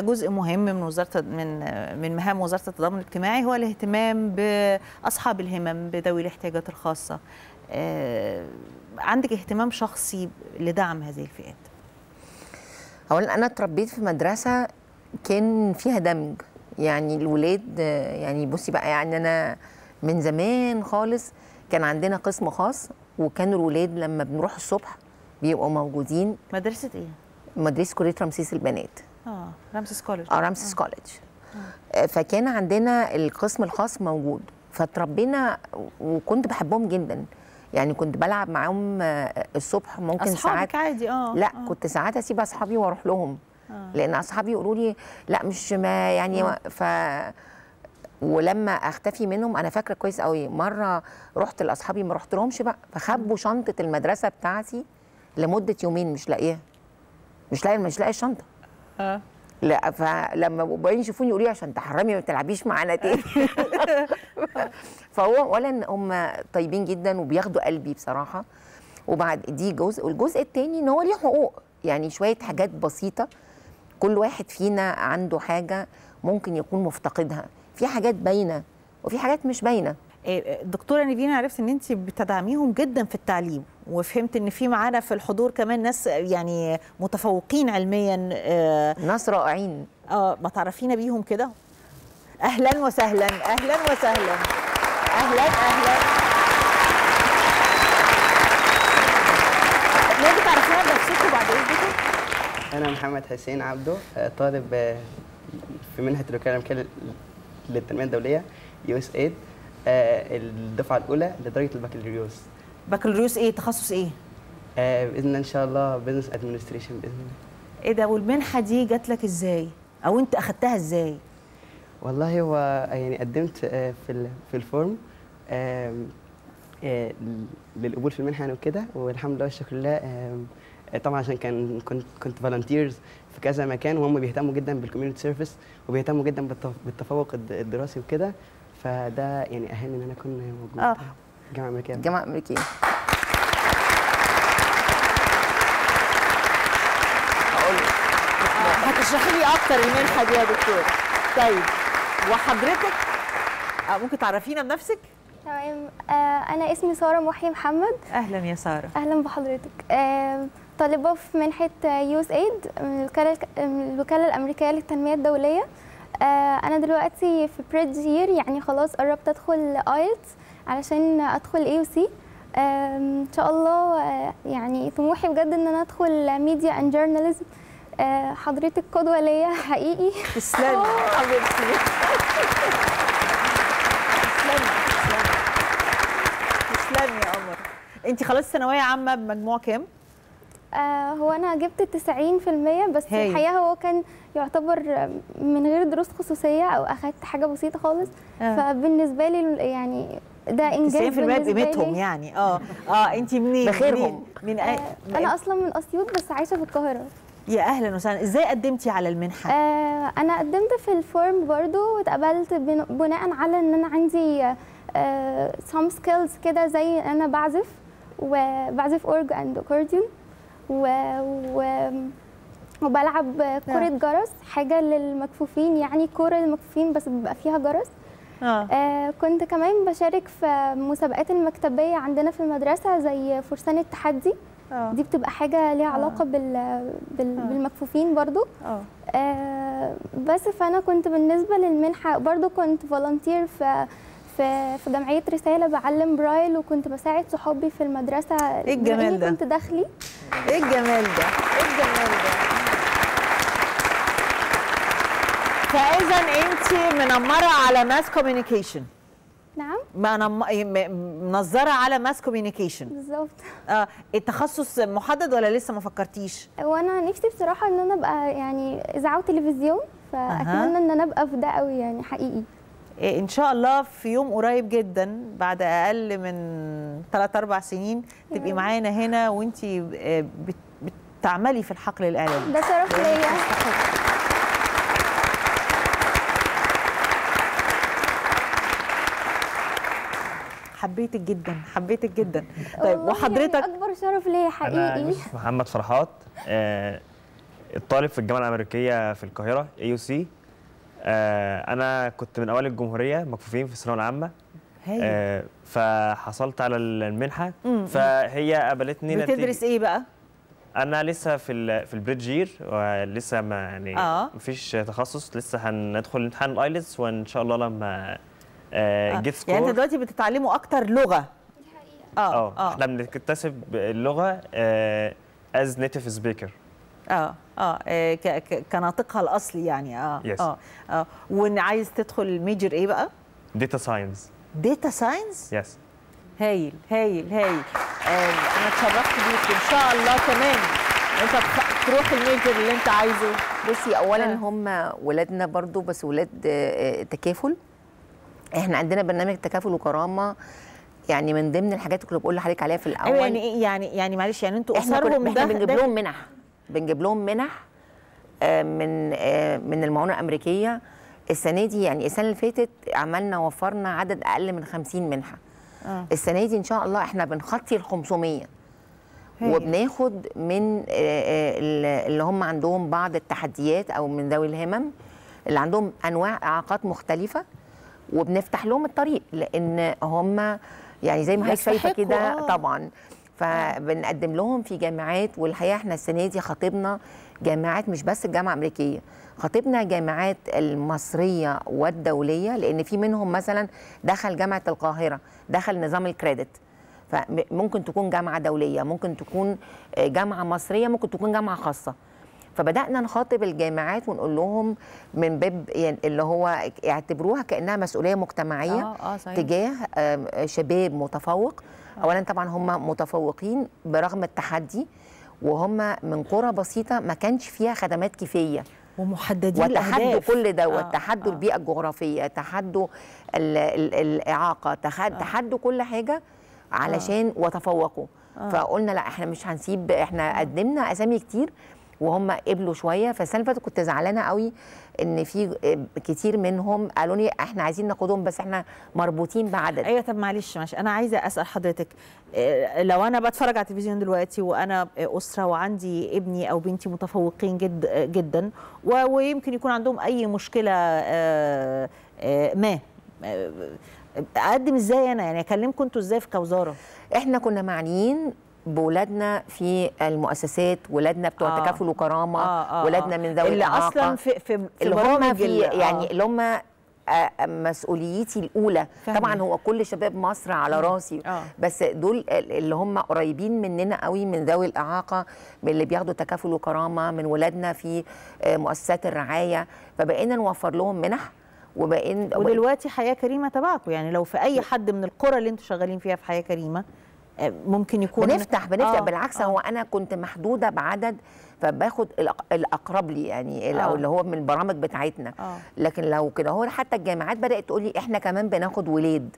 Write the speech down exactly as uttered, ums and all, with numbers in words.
كجزء مهم من وزاره من من مهام وزاره التضامن الاجتماعي هو الاهتمام باصحاب الهمم، بذوي الاحتياجات الخاصه. عندك اهتمام شخصي لدعم هذه الفئات؟ اولا انا اتربيت في مدرسه كان فيها دمج، يعني الولاد، يعني بصي بقى، يعني انا من زمان خالص كان عندنا قسم خاص، وكانوا الولاد لما بنروح الصبح بيبقوا موجودين. مدرسه ايه؟ مدرسه كليه رمسيس البنات. اه رمسيس كوليدج. اه رمسيس كوليدج. فكان عندنا القسم الخاص موجود، فتربينا وكنت بحبهم جدا، يعني كنت بلعب معاهم الصبح. ممكن ساعات عادي اه لا آه. كنت ساعات اسيب اصحابي واروح لهم، آه. لان اصحابي يقولوا لي لا مش ما يعني آه. ف ولما اختفي منهم انا فاكره كويس قوي، مره رحت لاصحابي ما رحت لهمش بقى، فخبوا شنطه المدرسه بتاعتي لمده يومين، مش لاقيها، مش لاقي مش لاقي الشنطه. اه لا، فلما بابايا يشوفوني يقولوا لي عشان تحرمي ما بتلعبيش معانا تاني. فهو ولا هم طيبين جدا وبياخدوا قلبي بصراحه. وبعد دي جزء، والجزء الثاني ان هو ليه حقوق، يعني شويه حاجات بسيطه كل واحد فينا عنده حاجه ممكن يكون مفتقدها، في حاجات باينه وفي حاجات مش باينه. دكتوره نيفين، عرفت ان انت بتدعميهم جدا في التعليم، وفهمت ان في معانا في الحضور كمان ناس يعني متفوقين علميا، آه ناس رائعين. اه ما تعرفينا بيهم كده؟ اهلا وسهلا، اهلا وسهلا، اهلا اهلا. ممكن تعرفونا بنفسكم بعد اذنكم؟ انا محمد حسين عبده، طالب في منحه الوكاله الامريكيه للتنميه الدوليه يو اس ايد، الدفعه الاولى لدرجه البكالوريوس. بكالوريوس ايه؟ تخصص ايه؟ آه باذن الله ان شاء الله بزنس ادمنستريشن باذن الله. ايه ده، والمنحه دي جات لك ازاي؟ او انت اخذتها ازاي؟ والله هو يعني قدمت آه في في الفورم آه آه للقبول في المنحه يعني وكده، والحمد لله والشكر لله. آه طبعا عشان كان كنت كنت فالنتيرز في كذا مكان، وهم بيهتموا جدا بالكوميونتي سيرفيس وبيهتموا جدا بالتفوق الدراسي وكده، فده يعني اهاني ان انا اكون موجود. آه. جامعة أمريكية. جامعة أمريكية. هقول لك. هتشرحي لي أكتر المنحة دي يا دكتور. طيب وحضرتك ممكن تعرفينا بنفسك؟ تمام، آه أنا اسمي ساره محيي محمد. أهلا يا ساره. أهلا بحضرتك. آه طالبة في منحة يو اس ايد من الوكالة الوكالة الأمريكية للتنمية الدولية. آه أنا دلوقتي في بريد يير، يعني خلاص قربت أدخل آيلت علشان ادخل إيه يو سي ان شاء الله. يعني طموحي بجد ان انا ادخل ميديا اند جورناليزم. حضرتك قدوه ليا حقيقي. تسلمي حبيبتي، تسلمي تسلمي يا قمر. انت خلصتي ثانويه عامه بمجموع كام؟ آه هو انا جبت تسعين في المية بس. هي. الحقيقه هو كان يعتبر من غير دروس خصوصيه او اخدت حاجه بسيطه خالص. آه. فبالنسبه لي يعني ده انجاز تسعين في المية بقيمتهم يعني. اه اه انت منين؟ بخيرهم. من آه انا اصلا من اسيوط بس عايشه في القاهره. يا اهلا وسهلا. ازاي قدمتي على المنحه؟ آه انا قدمت في الفورم برضو واتقبلت بناء على ان انا عندي سام آه سكيلز كده، زي انا بعزف وبعزف اورج اند اكورديون و, و... وبلعب كرة جرس، حاجة للمكفوفين، يعني كرة للمكفوفين بس بيبقى فيها جرس. آه. آه كنت كمان بشارك في مسابقات المكتبية عندنا في المدرسة زي فرسان التحدي. آه. دي بتبقى حاجة ليها علاقة آه. بال... بال... آه. بالمكفوفين برضو. آه. آه بس فأنا كنت بالنسبة للمنحة برضو كنت فولنتير في في في جمعية رسالة بعلم برايل، وكنت بساعد صحابي في المدرسة. ايه الجمال ده؟ كنت داخلي. ايه الجمال ده؟ ايه الجمال ده؟ فإذا أنت منمرة على ماس كوميونيكيشن. نعم؟ منظرة على ماس كوميونيكيشن. بالظبط. اه التخصص محدد ولا لسه ما فكرتيش؟ وأنا نفسي بصراحة إن أنا أبقى يعني إذاعة وتلفزيون، فأتمنى إن أنا أبقى في ده قوي يعني حقيقي. ان شاء الله في يوم قريب جدا بعد اقل من ثلاث اربع سنين تبقي معانا هنا وانتي بتعملي في الحقل الاعلامي. ده شرف ليا. حبيتك جدا، حبيتك جدا. طيب وحضرتك؟ يعني اكبر شرف ليا حقيقي. انا محمد فرحات، الطالب في الجامعه الامريكيه في القاهره إيه يو سي. انا كنت من اوائل الجمهوريه مكفوفين في الثانويه العامه، آه فحصلت على المنحه مم. فهي قبلتني. بتدرس ايه بقى؟ انا لسه في في البريدج يير، ولسه ما يعني آه. مفيش تخصص، لسه هندخل امتحان الايلتس، وان شاء الله لما آه آه. جيت سكور. يعني انت دلوقتي بتتعلموا اكتر لغه؟ اه اه, آه. احنا بنكتسب اللغه از نيتيف سبيكر، اه اه كناطقها الاصلي يعني. اه yes. اه اه وعايز تدخل ميجر ايه بقى؟ داتا ساينس. داتا ساينس؟ يس. هايل هايل هايل. آه انا اتشرفت بيك، ان شاء الله كمان انت تروح الميجر اللي انت عايزه. بصي، اولا هم ولادنا برضو، بس ولاد تكافل. احنا عندنا برنامج تكافل وكرامه، يعني من ضمن الحاجات اللي بقول لحضرتك عليها في الاول. يعني يعني يعني معلش، يعني انتوا اسرهم ده بنجيب لهم منح، بنجيب لهم منح من من المعونه الامريكيه. السنه دي يعني السنه اللي فاتت عملنا وفرنا عدد اقل من خمسين منحه. آه. السنه دي ان شاء الله احنا بنخطي ال خمسمية، وبناخد من اللي هم عندهم بعض التحديات او من ذوي الهمم اللي عندهم انواع اعاقات مختلفه، وبنفتح لهم الطريق، لان هم يعني زي ما هي شايفه كده طبعا. فبنقدم لهم في جامعات، والحقيقه احنا السنه دي خاطبنا جامعات، مش بس الجامعه الامريكيه، خاطبنا جامعات المصريه والدوليه، لان في منهم مثلا دخل جامعه القاهره، دخل نظام الكريدت، فممكن تكون جامعه دوليه، ممكن تكون جامعه مصريه، ممكن تكون جامعه خاصه. فبدانا نخاطب الجامعات ونقول لهم من باب يعني اللي هو اعتبروها كانها مسؤوليه مجتمعيه آه آه تجاه شباب متفوق. اولا طبعا هم متفوقين برغم التحدي، وهم من قرى بسيطه ما كانش فيها خدمات كفايه، ومحددين وتحدوا كل دوت آه تحدوا آه البيئه الجغرافيه، تحدوا الاعاقه، تحدوا آه كل حاجه علشان آه وتفوقوا. آه فقلنا لا، احنا مش هنسيب، احنا قدمنا اسامي كتير وهم قبلوا شويه. فالسنه اللي فاتت كنت زعلانه قوي ان في كتير منهم قالوا لي احنا عايزين ناخدهم بس احنا مربوطين بعدد. ايوه. طب معلش معلش، انا عايزه اسال حضرتك، لو انا بتفرج على التلفزيون دلوقتي وانا اسره وعندي ابني او بنتي متفوقين جد جدا، ويمكن يكون عندهم اي مشكله ما، اقدم ازاي انا؟ يعني اكلمكم انتوا ازاي في كوزاره؟ احنا كنا معنيين بولادنا في المؤسسات، ولادنا بتوع آه تكافل وكرامه، آه آه ولادنا من ذوي الاعاقه اللي اصلا في في اللي هم في يعني آه اللي هم مسؤوليتي الاولى. فهمي. طبعا هو كل شباب مصر على راسي، آه. بس دول اللي هم قريبين مننا قوي، من ذوي الاعاقه، من اللي بياخدوا تكافل وكرامه، من ولادنا في مؤسسات الرعايه. فبقينا نوفر لهم منح، وبقين ودلوقتي حياه كريمه تبعكم، يعني لو في اي حد من القرى اللي انتم شغالين فيها في حياه كريمه ممكن يكون بنفتح بنفتح آه بالعكس. آه هو انا كنت محدوده بعدد، فباخد الاقرب لي يعني، او آه اللي هو من البرامج بتاعتنا. آه لكن لو كده هو حتى الجامعات بدات تقول لي احنا كمان بناخد ولاد،